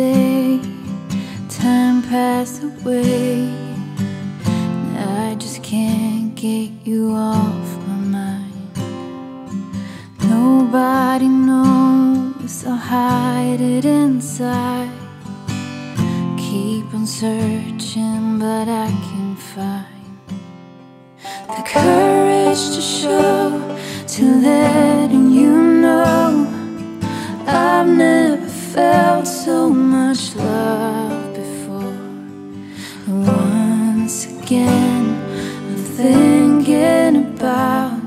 day, time passed away. I just can't get you off my mind. Nobody knows, I'll hide it inside. Keep on searching, but I can't find the courage to show, to letting you know I've never felt so much love before. And once again, I'm thinking about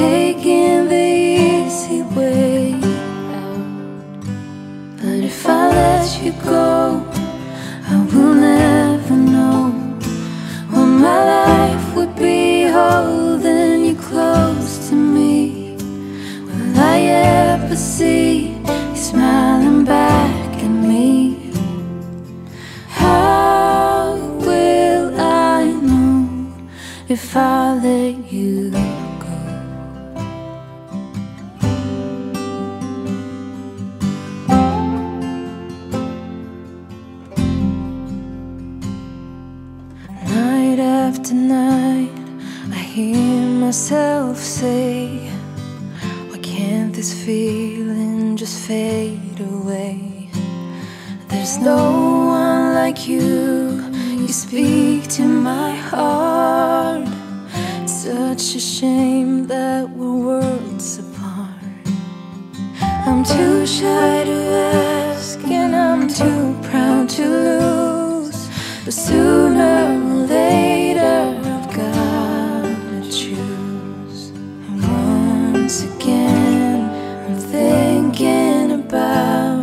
taking the easy way out. But if I let you go, I will never know what my life would be holding you close to me. Will I ever see you smiling back at me? How will I know if I let you go? Night after night, I hear myself say, why can't this feeling just fade away? There's no one like you, you speak to my heart. It's such a shame that we're worlds apart. I'm too shy to ask, and I'm too proud to lose. But sooner or later, I've gotta choose. And once again, I'm thinking about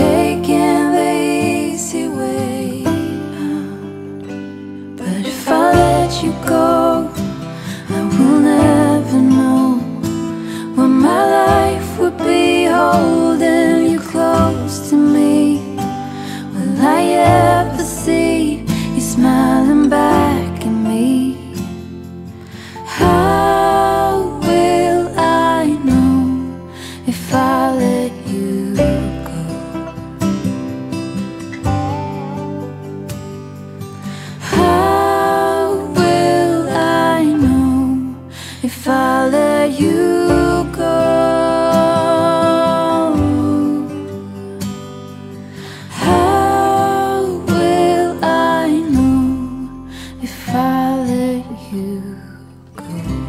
taking the easy way out. But if I let you go, I will never know what my life would be holding you close to me. Will I ever see you smiling back at me? How will I know if I let you go? How will I know if I let you go? How will I know if I let you go?